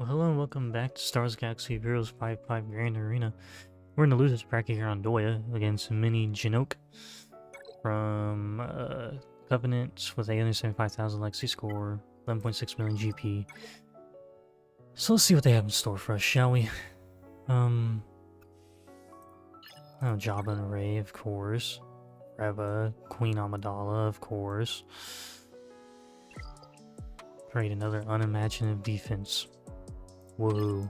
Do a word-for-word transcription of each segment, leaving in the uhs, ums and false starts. Well, hello and welcome back to Star Wars Galaxy of Heroes five five Grand Arena. We're in the losers bracket here on Doya against Mini Jinoke from uh, Covenant with eight hundred seventy-five thousand Lexi score, eleven point six million G P. So let's see what they have in store for us, shall we? Um, oh, Jabba and Ray, of course. Reva, Queen Amidala, of course. Great, another unimaginative defense. Whoa.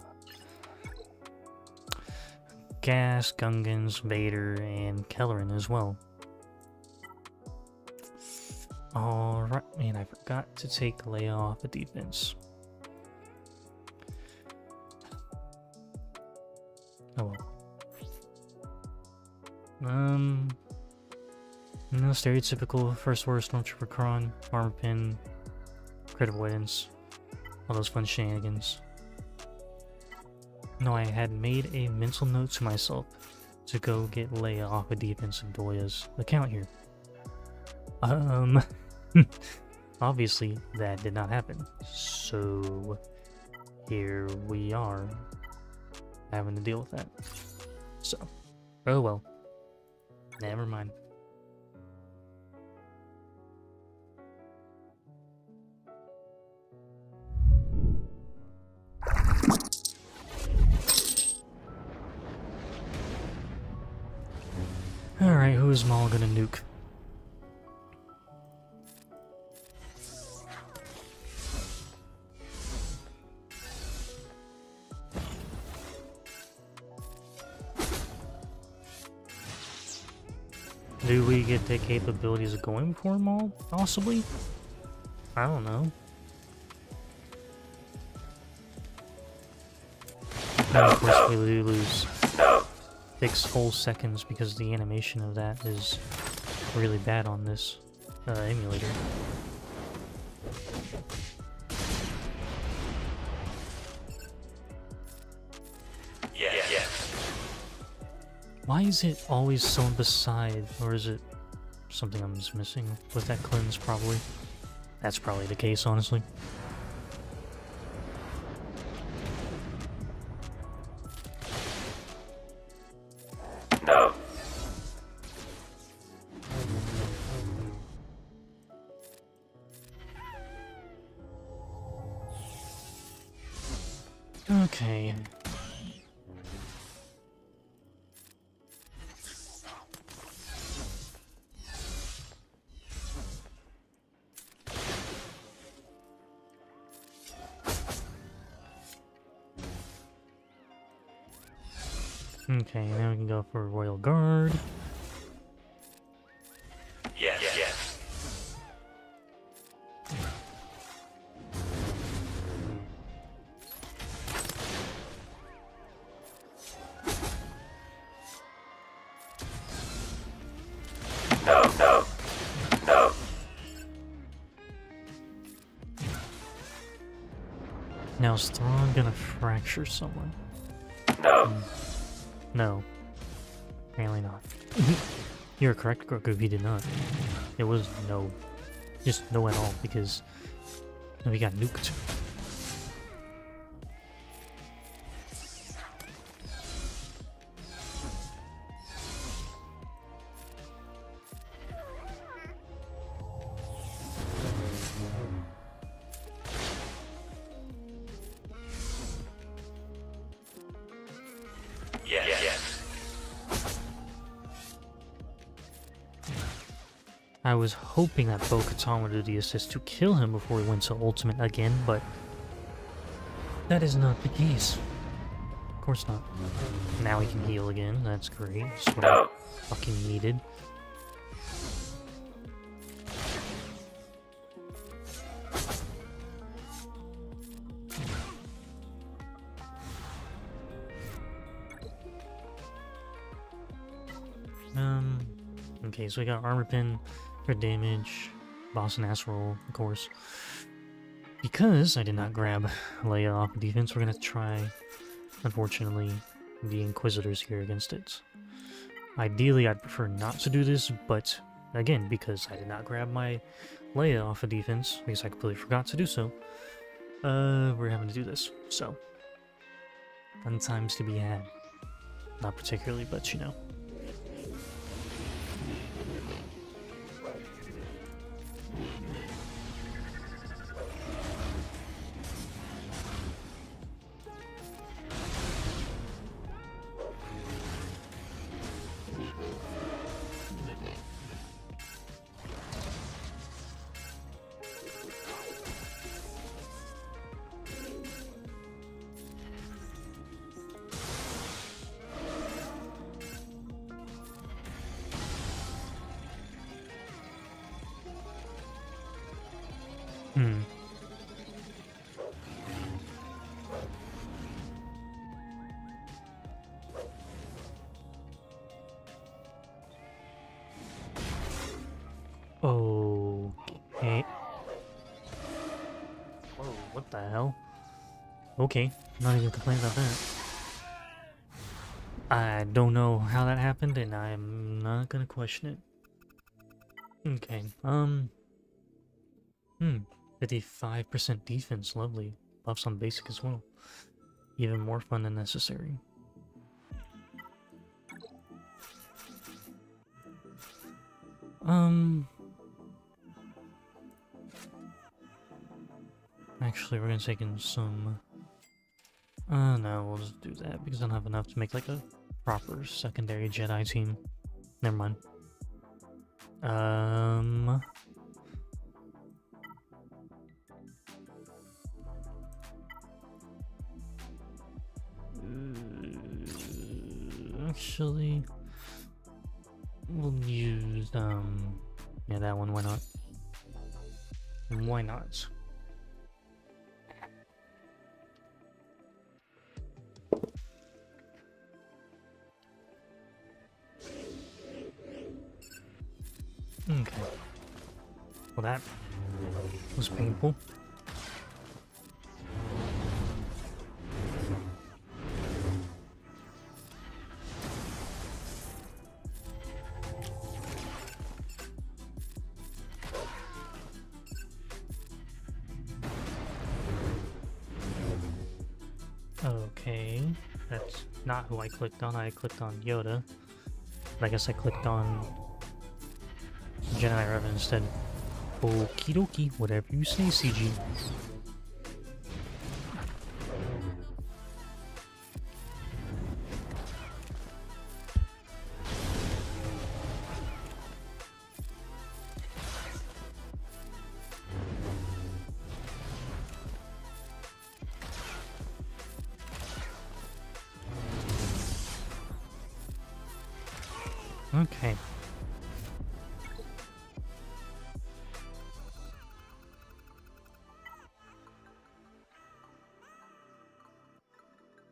Gas, Gungans, Vader, and Kelleran as well. Alright, man, I forgot to take Leia off the defense. Oh well. Um. No, stereotypical First Order Stormtrooper Kron, Armor Pin, Crit Avoidance, all those fun shenanigans. No, I had made a mental note to myself to go get Leia off of defense of Doya's account here. Um, obviously that did not happen. So here we are having to deal with that. So, oh well, never mind. Alright, who is Maul gonna nuke? Do we get the capabilities of going for Maul? Possibly? I don't know. No, of course we do lose. Six whole seconds because the animation of that is really bad on this uh, emulator. Yeah, yeah. Why is it always someone beside, or is it something I'm just missing with that cleanse? Probably. That's probably the case, honestly. Okay. Okay, now we can go for Royal Guard. Yes, yes. yes. Now is Thrawn gonna fracture someone? No! Um, no. Apparently not. You're correct, Grogu, he did not. It was no. Just no at all, because we got nuked. I was hoping that Bo-Katan would do the assist to kill him before he went to ultimate again, but that is not the case. Of course not. Now he can heal again, that's great. That's what I fucking needed. Um, okay, so we got Armor Pin. For damage, Boss Nass roll, of course. Because I did not grab Leia off of defense, we're gonna try, unfortunately, the Inquisitors here against it. Ideally, I'd prefer not to do this, but again, because I did not grab my Leia off of defense, because I completely forgot to do so, Uh, we're having to do this, so. Fun times to be had. Not particularly, but you know. Hmm. Okay. Whoa, what the hell? Okay, not even complaining about that. I don't know how that happened, and I'm not gonna question it. Okay, um... Hmm. fifty-five percent defense, lovely. Buffs on basic as well. Even more fun than necessary. Um. Actually, we're gonna take in some. Uh, no, we'll just do that because I don't have enough to make like a proper secondary Jedi team. Never mind. Um. Actually, we'll use, um, yeah, that one, why not? Why not? Okay. Well, that was painful. Not who I clicked on. I clicked on Yoda. But I guess I clicked on Jedi Reva instead. Okie dokie, whatever you say, C G. Okay.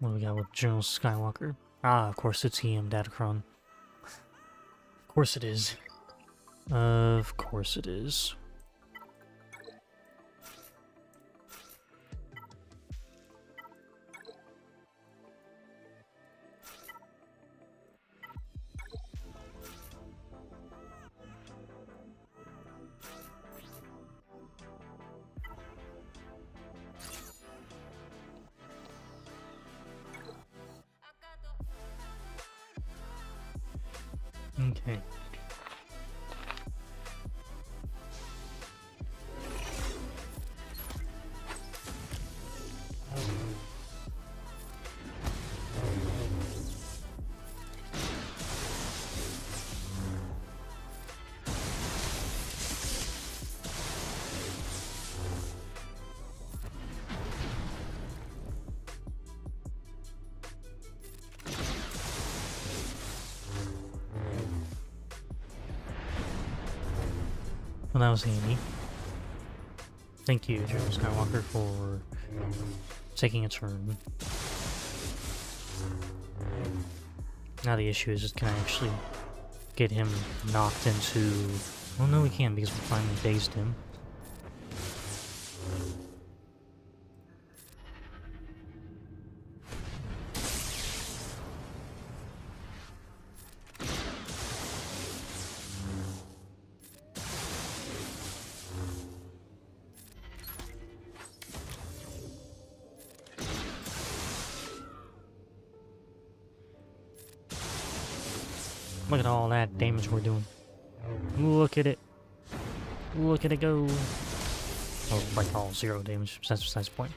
What do we got with General Skywalker? Ah, of course it's him, Dad Kron. Of course it is. Of course it is. Okay. Well, that was handy. Thank you, General Skywalker, for taking a turn. Now the issue is, just can I actually get him knocked into... Well, no, we can't because we finally dazed him. Look at all that damage we're doing. Look at it. Look at it go. Oh, like all zero damage. That's besides the point.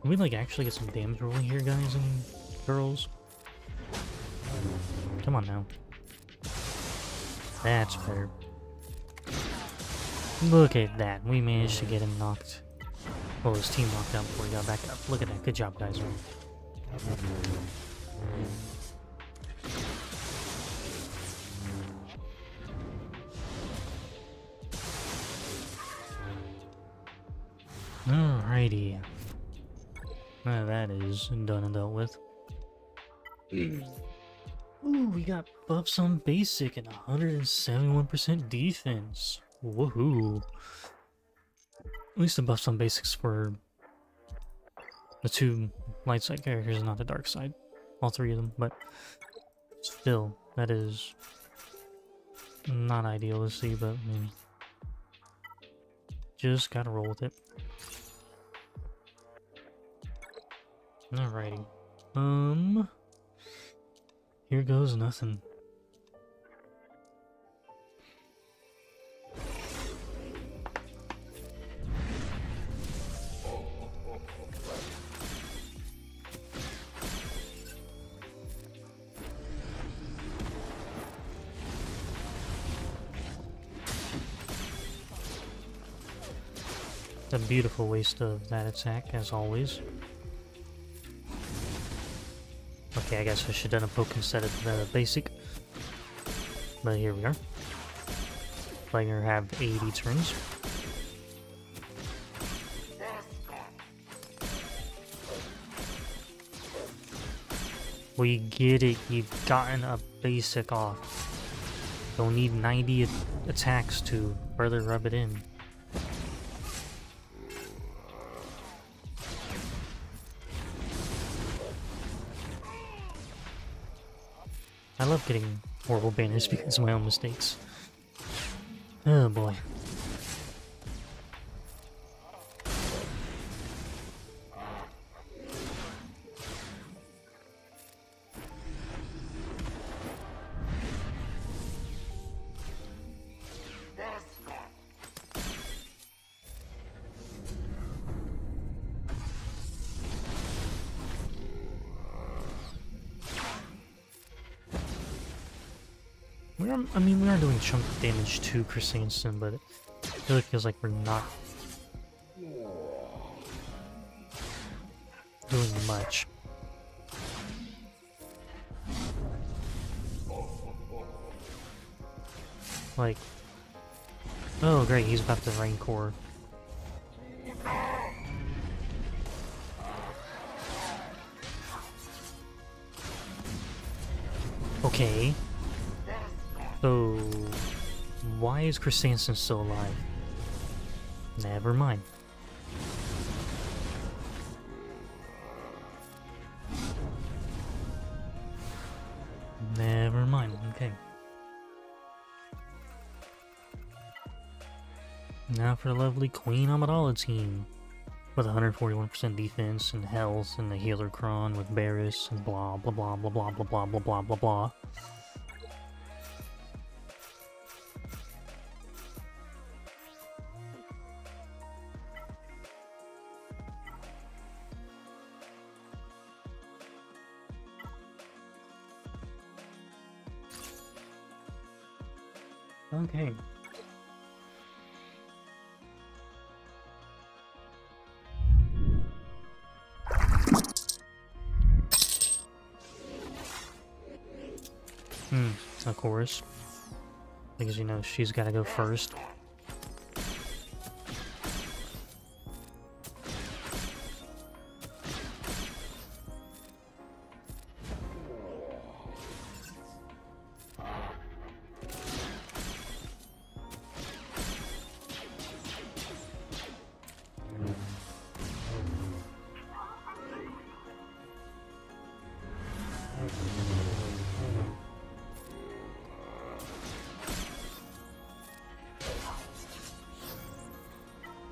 Can we, like, actually get some damage rolling here, guys and girls? Come on now. That's better. Look at that. We managed to get him knocked. Well, his team knocked out before he got back up. Look at that. Good job, guys. Alrighty. Now that is done and dealt with. Ooh, we got buffs on basic and one hundred seventy-one percent defense. Woohoo. At least the buffs on basics were the two light side characters and not the dark side. All three of them, but still, that is not ideal to see, but I mean, just gotta roll with it. Alrighty. Um... Here goes nothing. It's a beautiful waste of that attack, as always. Okay, I guess I should have done a poke instead of the basic. But here we are. Letting her have eighty turns. We get it, you've gotten a basic off. You'll need ninety attacks to further rub it in. I love getting horrible banners because of my own mistakes. Oh boy. I mean, we are doing chunk damage to Krrsantan, but it really feels like we're not doing much. Like, oh great, he's about to Rancor. Okay. So, why is Krrsantan still alive? Never mind. Never mind, okay. Now for the lovely Queen Amidala team. With one hundred forty-one percent defense and health and the healer Kron with Barriss and blah blah blah blah blah blah blah blah blah blah blah. Okay. Hmm, of course. Because, you know, she's gotta go first.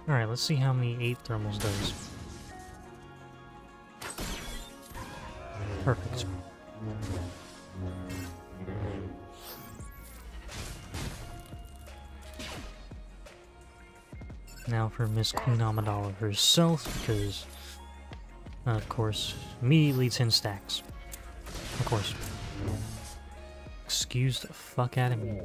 Alright, let's see how many eight thermals does. Perfect. Now for Miss Queen Amidala herself, because, uh, of course, immediately ten stacks. Of course. Excuse the fuck out of me.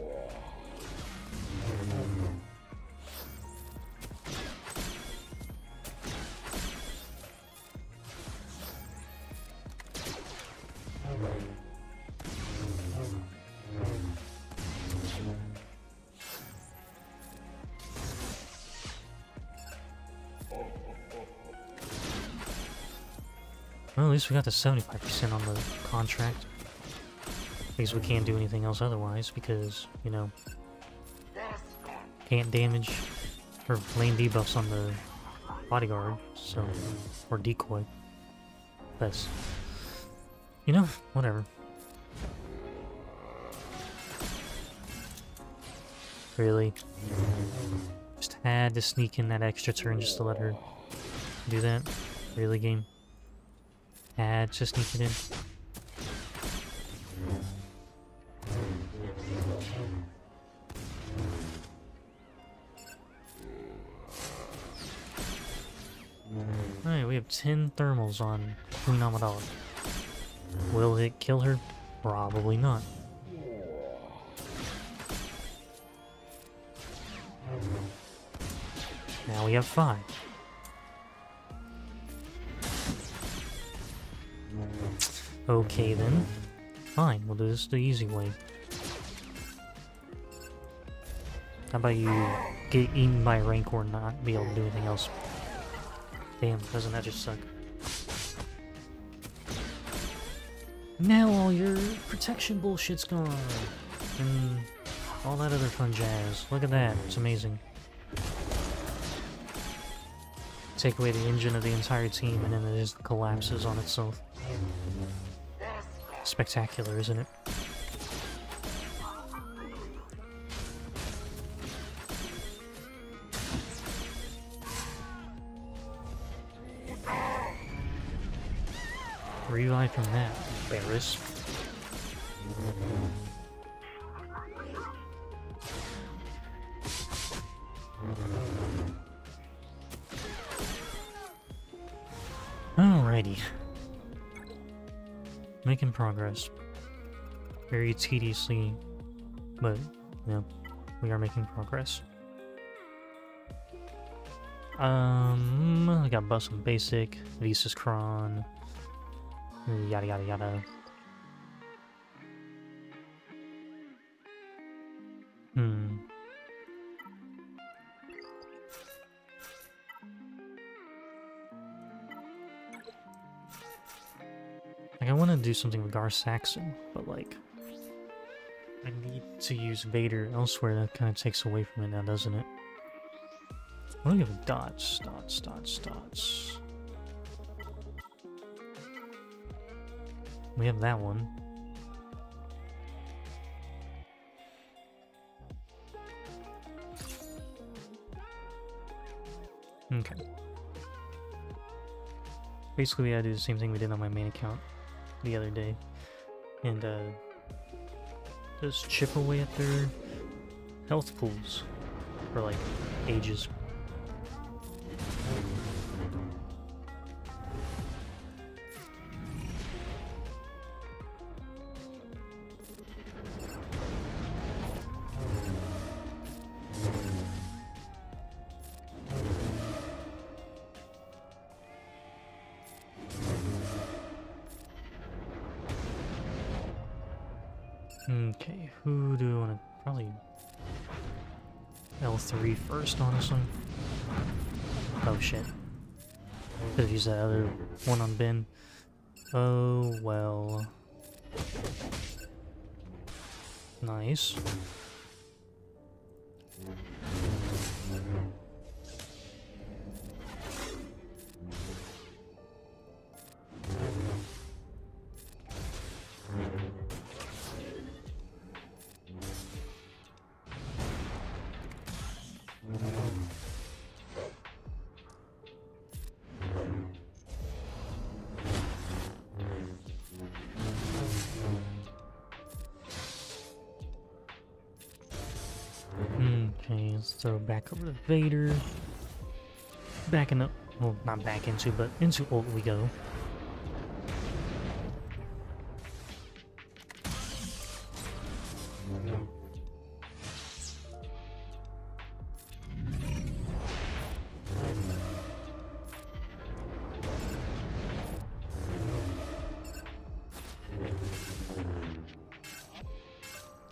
Well, at least we got the seventy-five percent on the contract. At least we can't do anything else otherwise, because, you know, can't damage or lane debuffs on the bodyguard, so, or decoy. That's, you know, whatever. Really? Just had to sneak in that extra turn just to let her do that? Really, game? Uh, just sneak it in. Alright, we have ten thermals on Queen Amidala. Will it kill her? Probably not. Now we have five. Okay then, fine, we'll do this the easy way. How about you get eaten by Rancor and not be able to do anything else? Damn, doesn't that just suck? Now all your protection bullshit's gone, and all that other fun jazz. Look at that, it's amazing. Take away the engine of the entire team and then it just collapses on itself. Spectacular, isn't it? Revive from that, Barriss. Alrighty. Making progress. Very tediously, but, you know, we are making progress. Um, I got Bus on Basic, Visa's Kron, yada yada yada. Hmm. I want to do something with Gar Saxon, but like, I need to use Vader elsewhere. That kind of takes away from it now, doesn't it? I don't give dots, dots, dots, dots. We have that one. Okay. Basically, I do the same thing we did on my main account the other day, and uh, just chip away at their health pools for like ages. Okay, who do I want to... probably... L three first, honestly. Oh shit. Could've used that other one on Ben. Oh well. Nice. Okay, so back over to Vader. Backing up, well, not back into, but into ult we go.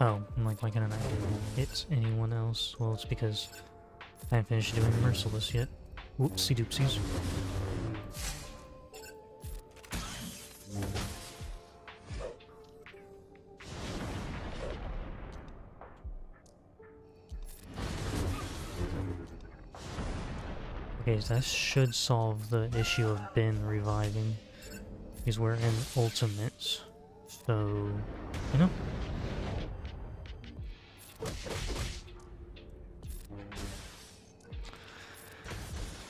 Oh, I'm like, why can't I hit anyone else? Well, it's because I haven't finished doing Merciless yet. Whoopsie doopsies. Okay, so that should solve the issue of Ben reviving. Because we're in Ultimates. So, you know?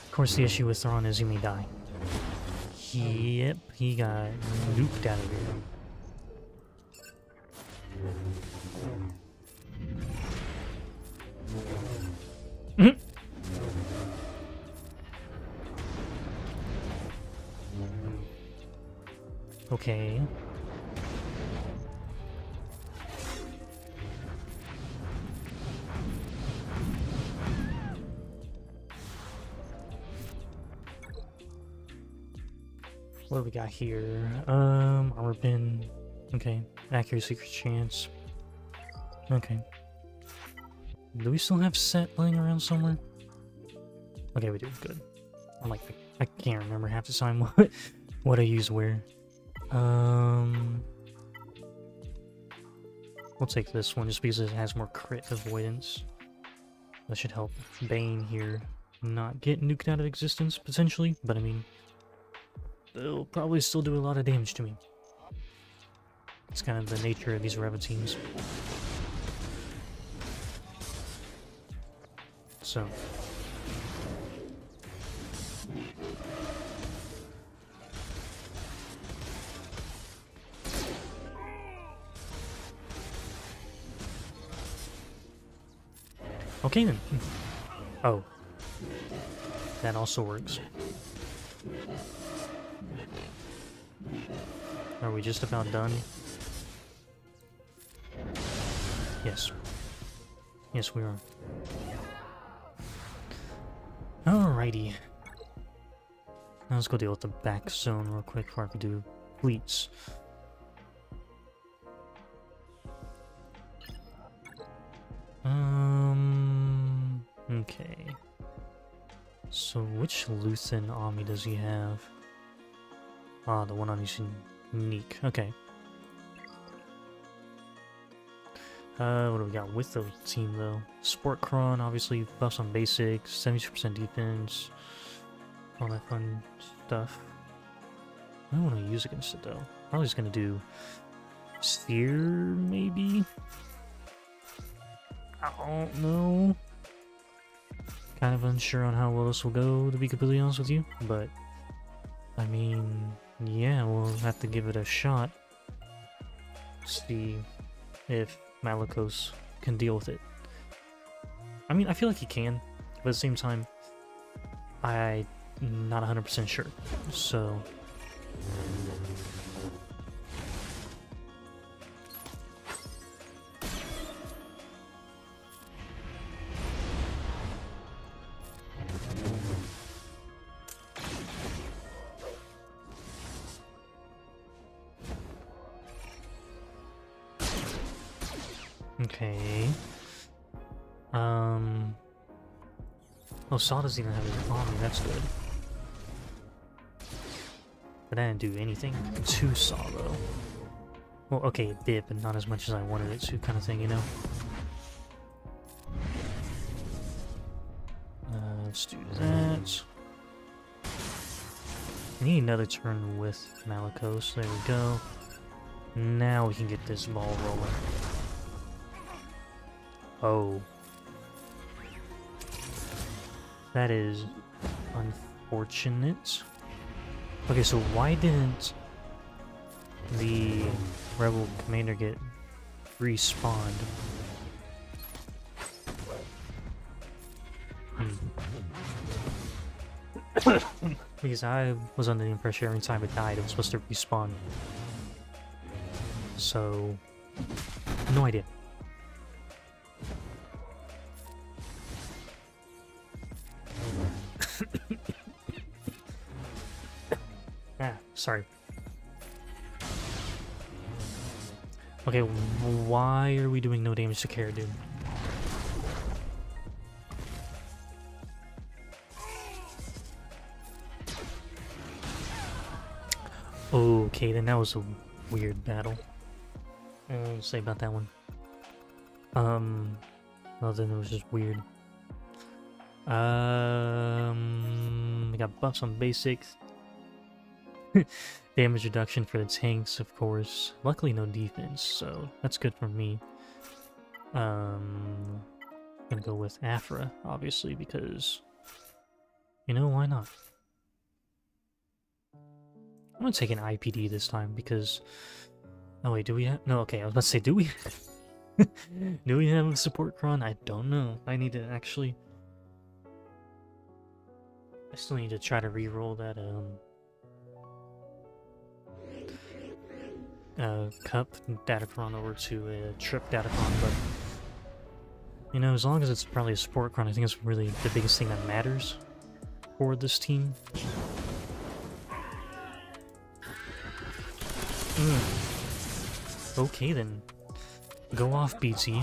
Of course, the issue with Thrawn is he may die. Yep, he got nuked out of here. Mm-hmm. Okay. What do we got here? Um, armor pin. Okay. Accuracy chance. Okay. Do we still have set laying around somewhere? Okay, we do. Good. I'm like, I can't remember half the time what, what I use where. Um, we'll take this one just because it has more crit avoidance. That should help Bane here not get nuked out of existence, potentially, but I mean, they'll probably still do a lot of damage to me. It's kind of the nature of these Reva teams. So. Okay then. Oh. That also works. Are we just about done? Yes. Yes, we are. Alrighty. Now let's go deal with the back zone real quick before I can do fleets. Um. Okay. So which Luthen army does he have? Ah, the one on his unique. Okay. Uh, what do we got with the team though? Sport Kron, obviously, buffs on basics, seventy-two percent defense, all that fun stuff. I don't want to use against it though. Probably just gonna do Sphere, maybe. I don't know. Kind of unsure on how well this will go, to be completely honest with you, but I mean. Yeah, we'll have to give it a shot. See if Malikos can deal with it. I mean, I feel like he can, but at the same time, I'm not one hundred percent sure. So, okay. Um. Oh, Saw doesn't even have his army. That's good. But I didn't do anything to Saw though. Well, okay, it did, but not as much as I wanted it to, kind of thing, you know. Uh, let's do that. I need another turn with Malikos. There we go. Now we can get this ball rolling. Oh. That is unfortunate. Okay, so why didn't the Rebel Commander get respawned? Because I was under the impression every time it died, it was supposed to respawn. So, no idea. Ah, sorry. Okay, why are we doing no damage to Cara Dune? Okay, then that was a weird battle. I don't know what to say about that one. Um, well then it was just weird. Um, we got buffs on basics. Damage reduction for the tanks, of course. Luckily no defense, so that's good for me. Um, I'm gonna go with Aphra, obviously, because, you know, why not? I'm gonna take an I P D this time, because... Oh wait, do we have... No, okay, I was about to say, do we have... do we have a support Kron? I don't know. I need to actually... I still need to try to re-roll that, um... Uh, cup Datacron over to a trip Datacron, but... You know, as long as it's probably a support Kron, I think it's really the biggest thing that matters for this team. Mm. Okay then, go off B T.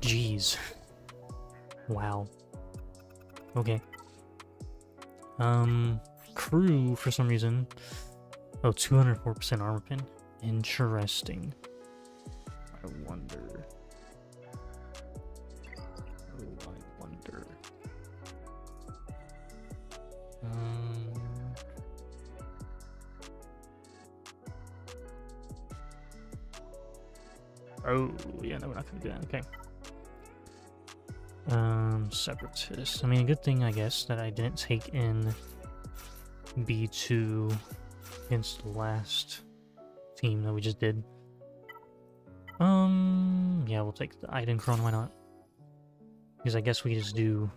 Jeez. Wow. Okay. Um, crew for some reason. Oh, two hundred four percent armor pin. Interesting. I wonder. Oh, I wonder. Um. Oh, yeah, no, we're not gonna do that, okay. Um, Separatists. I mean, a good thing, I guess, that I didn't take in B two against the last team that we just did. Um, yeah, we'll take the Aiden Kron, why not? Because I guess we just do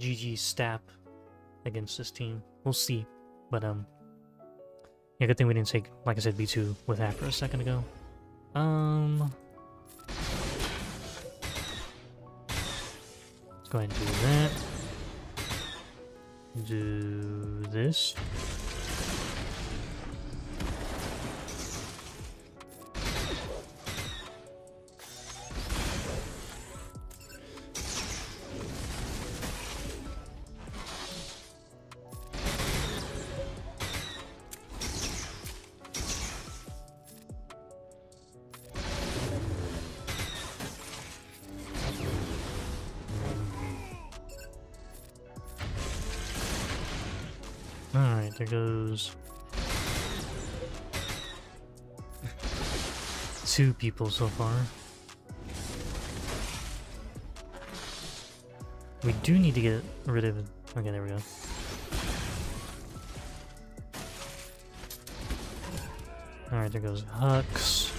G G Stap against this team. We'll see. But, um, yeah, good thing we didn't take, like I said, B two with Aphra a second ago. Um, let's go ahead and do that. Do this. There goes two people so far. We do need to get rid of it. Okay, there we go. Alright, there goes Hux.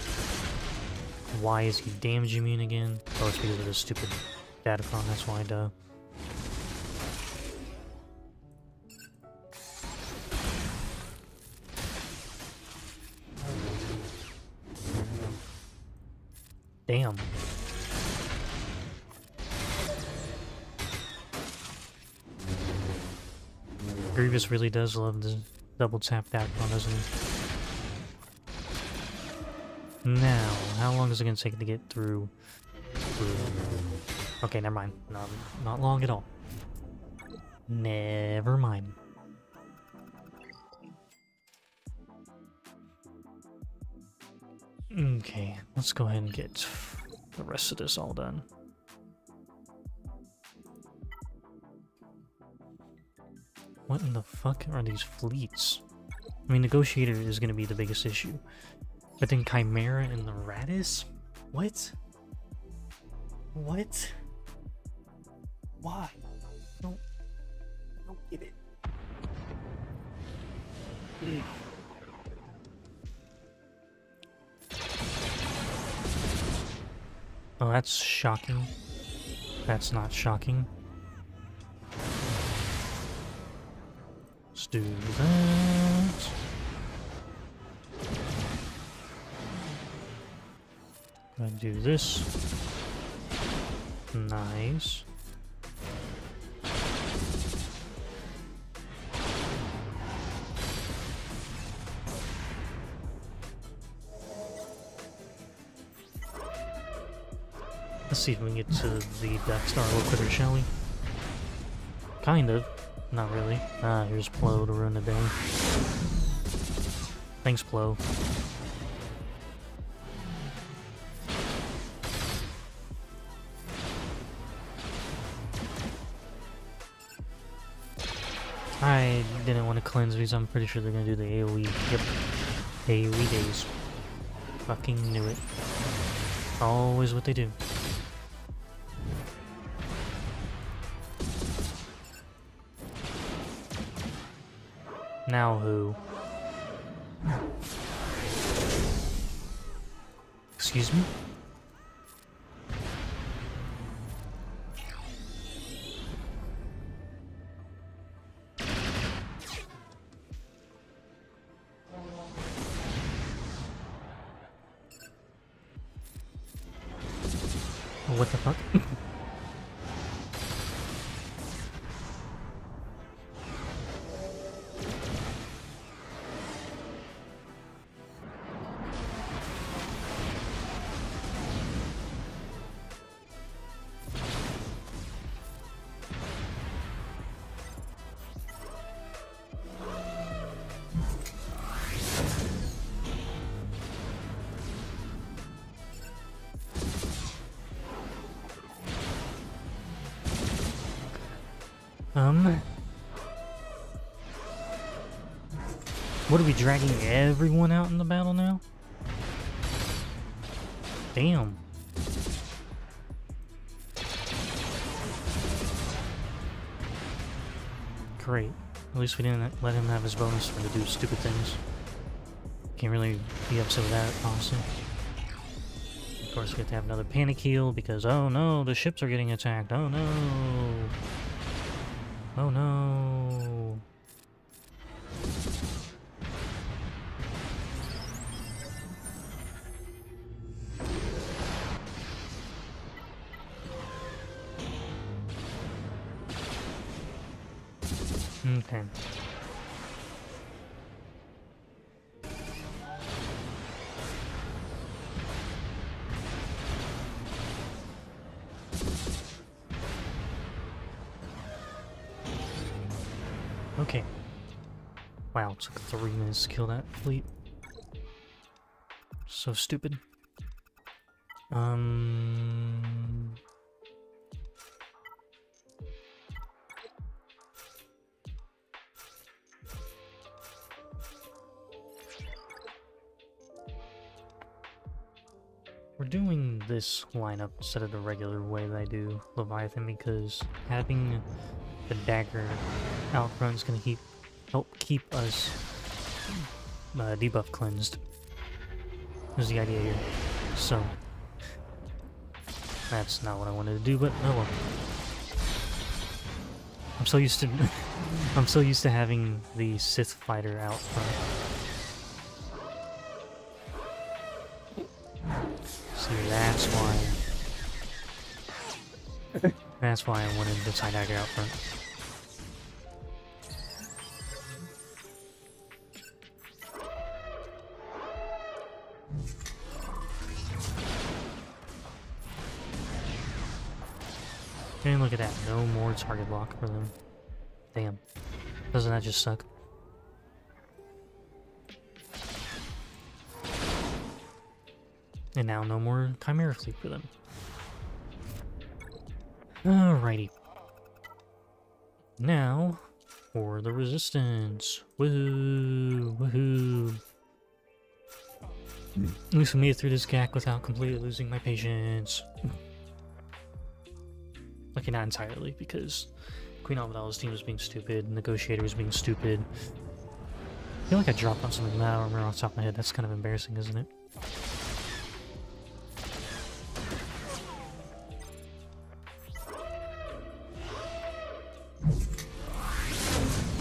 Why is he damage immune again? Oh, it's because of this stupid Datacron, that's why, duh. Damn. Grievous really does love the double tap that one, doesn't he? Now, how long is it going to take to get through? Okay, never mind. Not, not long at all. Never mind. Okay, let's go ahead and get the rest of this all done. What in the fuck are these fleets? I mean, Negotiator is going to be the biggest issue. But then Chimera and the Radis? What? What? Why? Don't... Don't get it. Mm. Oh, that's shocking. That's not shocking. do that. And do this. Nice. Let's see if we can get to the Dark Star real quicker, shall we? Kind of. Not really. Ah, here's Plo to ruin the day. Thanks, Plo. I didn't want to cleanse these. I'm pretty sure they're going to do the A O E. Yep. A O E days. Fucking knew it. Always what they do. Now who? Excuse me? What the fuck? Um, what are we dragging everyone out in the battle now? Damn. Great. At least we didn't let him have his bonus for to do stupid things. Can't really be upset with that, honestly. Of course, we have to have another panic heal because oh no, the ships are getting attacked. Oh no. Oh no! Okay. Okay. Wow, it took three minutes to kill that fleet. So stupid. Um. We're doing this lineup instead of the regular way that I do Leviathan because having the dagger out front is going to keep help keep us uh, debuff cleansed. Is the idea here? So that's not what I wanted to do, but oh well. I'm so used to I'm so used to having the Sith fighter out front. See, that's why. That's why I wanted the tie dagger out front. And look at that, no more target lock for them. Damn. Doesn't that just suck? And now no more Chimera Fleet for them. Alrighty. Now, for the Resistance. Woohoo! Woohoo! Mm. At least we made it through this gack without completely losing my patience. Okay, not entirely, because Queen Amidala's team was being stupid, Negotiator was being stupid. I feel like I dropped on something that I don't remember off the top of my head. That's kind of embarrassing, isn't it?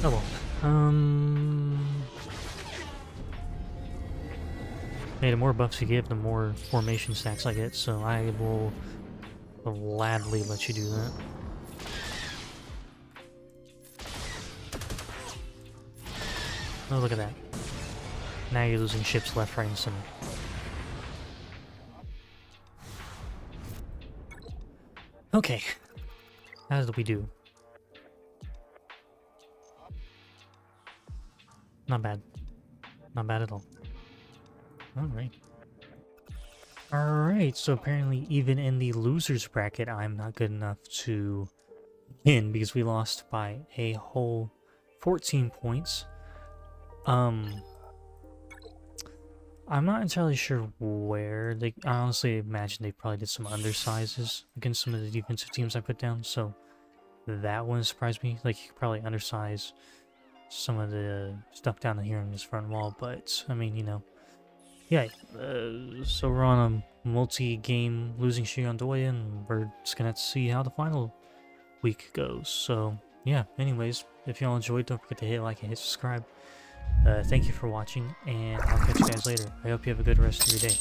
Oh well. Um... the more buffs you give, the more formation stacks I get, so I will gladly let you do that. Oh, look at that. Now you're losing ships left, right, and center. Okay. How did we do? Not bad. Not bad at all. Alright. Alright, so apparently even in the losers bracket, I'm not good enough to win because we lost by a whole fourteen points. Um... I'm not entirely sure where. They, I honestly imagine they probably did some undersizes against some of the defensive teams I put down, so that wouldn't surprise me. Like, you could probably undersize some of the stuff down here in this front wall, but, I mean, you know. Yeah, uh, so we're on a multi-game losing streak on Doya, and we're just gonna have to see how the final week goes. So, yeah, anyways, if y'all enjoyed, don't forget to hit like and hit subscribe. Uh, thank you for watching, and I'll catch you guys later. I hope you have a good rest of your day.